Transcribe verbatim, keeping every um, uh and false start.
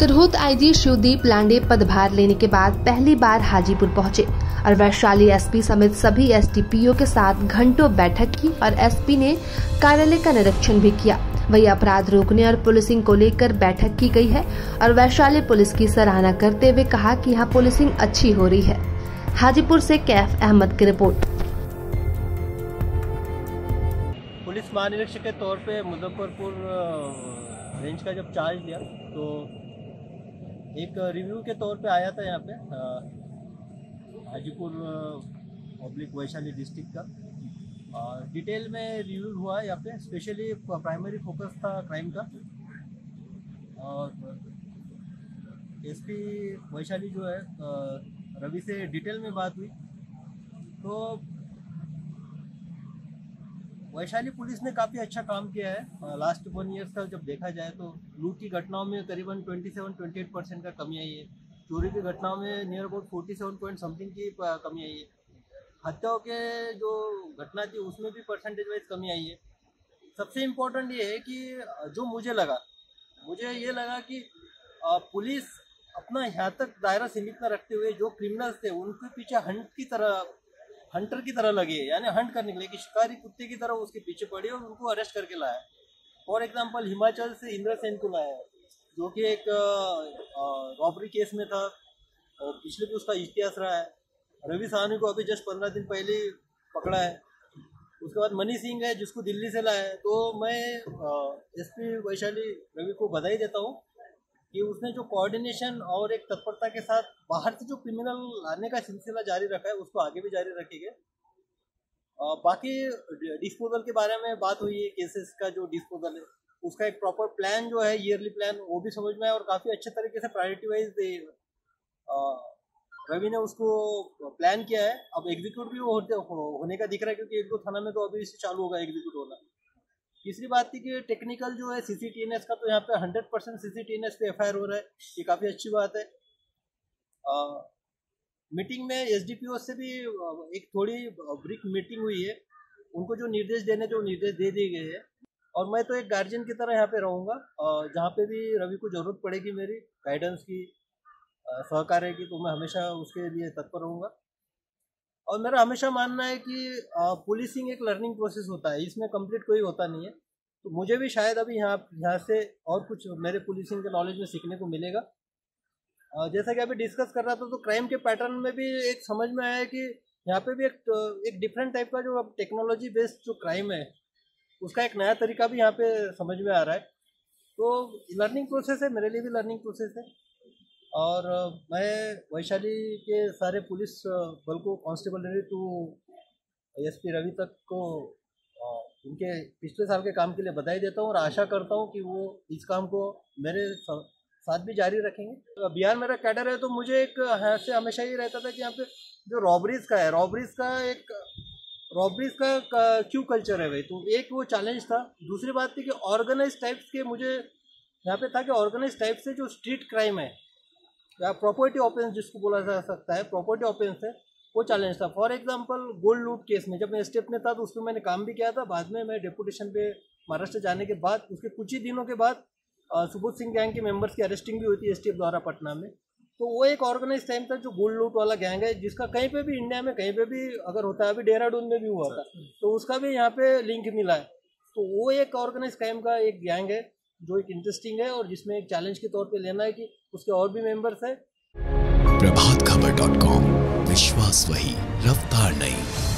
Tirhut IG Shivdeep लांडे पदभार लेने के बाद पहली बार हाजीपुर पहुंचे और वैशाली एसपी समेत सभी एसडीपीओ के साथ घंटों बैठक की और एसपी ने कार्यालय का निरीक्षण भी किया। वही अपराध रोकने और पुलिसिंग को लेकर बैठक की गई है और वैशाली पुलिस की सराहना करते हुए कहा कि यहाँ पुलिसिंग अच्छी हो रही है। हाजीपुर से कैफ अहमद की रिपोर्ट। पुलिस महानिरीक्षक के तौर पे मुजफ्फरपुर रेंज का जब चार्ज लिया तो एक रिव्यू के तौर पे आया था यहाँ पे हाजीपुर पब्लिक वैशाली डिस्ट्रिक्ट का। डिटेल में रिव्यू हुआ यहाँ पे, स्पेशली प्राइमरी फोकस था क्राइम का और एसपी वैशाली जो है रवि से डिटेल में बात हुई तो वैशाली पुलिस ने काफ़ी अच्छा काम किया है। लास्ट वन ईयर्स का जब देखा जाए तो लूट की घटनाओं में करीबन सत्ताईस अट्ठाईस परसेंट का कमी आई है, चोरी की घटनाओं में नियर अबाउट सैंतालीस पॉइंट समथिंग की कमी आई है, हत्याओं के जो घटना थी उसमें भी परसेंटेज वाइज कमी आई है। सबसे इम्पोर्टेंट ये है कि जो मुझे लगा मुझे ये लगा कि पुलिस अपना यहाँ तक दायरा सीमित न रखते हुए जो क्रिमिनल्स थे उनके पीछे हंट की तरह हंटर की तरह लगे, यानी हंट करने के लिए कि शिकारी कुत्ते की तरह उसके पीछे पड़े और उनको अरेस्ट करके लाया। फॉर एग्जांपल हिमाचल से इंद्र सेन को लाया जो कि एक रॉबरी केस में था और पिछले भी उसका इतिहास रहा है। रवि साहनी को अभी जस्ट पंद्रह दिन पहले पकड़ा है। उसके बाद मनी सिंह है जिसको दिल्ली से लाया है। तो मैं एस पी वैशाली रवि को बधाई देता हूँ कि उसने जो कोऑर्डिनेशन और एक तत्परता के साथ बाहर से जो क्रिमिनल लाने का सिलसिला जारी रखा है उसको आगे भी जारी रखेंगे। बाकी डिस्पोजल के बारे में बात हुई है, केसेस का जो डिस्पोजल है उसका एक प्रॉपर प्लान जो है ईयरली प्लान वो भी समझ में आया और काफ़ी अच्छे तरीके से प्रायोरिटी वाइज रवि ने उसको प्लान किया है। अब एग्जीक्यूट भी होने का दिख रहा है क्योंकि एक दो थाना में तो अभी इससे चालू होगा एग्जीक्यूट होना। तीसरी बात थी कि टेक्निकल जो है सीसीटीएनएस का तो यहाँ पे हंड्रेड परसेंट सीसीटीएनएस पे एफआईआर हो रहा है, ये काफ़ी अच्छी बात है। आ, मीटिंग में एसडीपीओ से भी एक थोड़ी ब्रीफ मीटिंग हुई है, उनको जो निर्देश देने जो निर्देश दे दिए गए हैं और मैं तो एक गार्जियन की तरह यहाँ पे रहूँगा। जहाँ पे भी रवि को जरूरत पड़ेगी मेरी गाइडेंस की सहकार्य की तो मैं हमेशा उसके लिए तत्पर रहूँगा। और मेरा हमेशा मानना है कि पुलिसिंग एक लर्निंग प्रोसेस होता है, इसमें कंप्लीट कोई होता नहीं है। तो मुझे भी शायद अभी यहाँ यहाँ से और कुछ मेरे पुलिसिंग के नॉलेज में सीखने को मिलेगा। जैसा कि अभी डिस्कस कर रहा था तो क्राइम के पैटर्न में भी एक समझ में आया कि यहाँ पे भी एक एक डिफरेंट टाइप का जो अब टेक्नोलॉजी बेस्ड जो क्राइम है उसका एक नया तरीका भी यहाँ पे समझ में आ रहा है। तो लर्निंग प्रोसेस है, मेरे लिए भी लर्निंग प्रोसेस है। और मैं वैशाली के सारे पुलिस बल को कॉन्स्टेबलरी टू एसपी रवि तक को उनके पिछले साल के काम के लिए बधाई देता हूँ और आशा करता हूँ कि वो इस काम को मेरे साथ भी जारी रखेंगे। बिहार मेरा कैडर है तो मुझे एक यहाँ से हमेशा ही रहता था कि यहाँ पे जो रॉबरीज का है रॉबरीज का एक रॉबरीज का क्यों कल्चर है भाई, तो एक वो चैलेंज था। दूसरी बात थी कि ऑर्गेनाइज टाइप्स के मुझे यहाँ पे था कि ऑर्गेनाइज टाइप से जो स्ट्रीट क्राइम है या प्रॉपर्टी ऑफेंस जिसको बोला जा सकता है प्रॉपर्टी ऑफेंस है वो चैलेंज था। फॉर एग्जांपल गोल्ड लूट केस में जब मैं स्टेप में था तो उसमें मैंने काम भी किया था। बाद में मैं डेपुटेशन पे महाराष्ट्र जाने के बाद उसके कुछ ही दिनों के बाद सुबोध सिंह गैंग के मेंबर्स की अरेस्टिंग भी हुई थी एसटीएफ द्वारा पटना में। तो वो एक ऑर्गेनाइज टाइम था जो गोल्ड लूट वाला गैंग है जिसका कहीं पर भी इंडिया में कहीं पर भी अगर होता है, अभी देहराडून में भी हुआ था तो उसका भी यहाँ पे लिंक मिला है। तो वो एक ऑर्गेनाइज क्राइम का एक गैंग है जो एक इंटरेस्टिंग है और जिसमें एक चैलेंज के तौर पे लेना है कि उसके और भी मेंबर्स हैं। प्रभात खबर डॉट कॉम, विश्वास वही रफ्तार नहीं।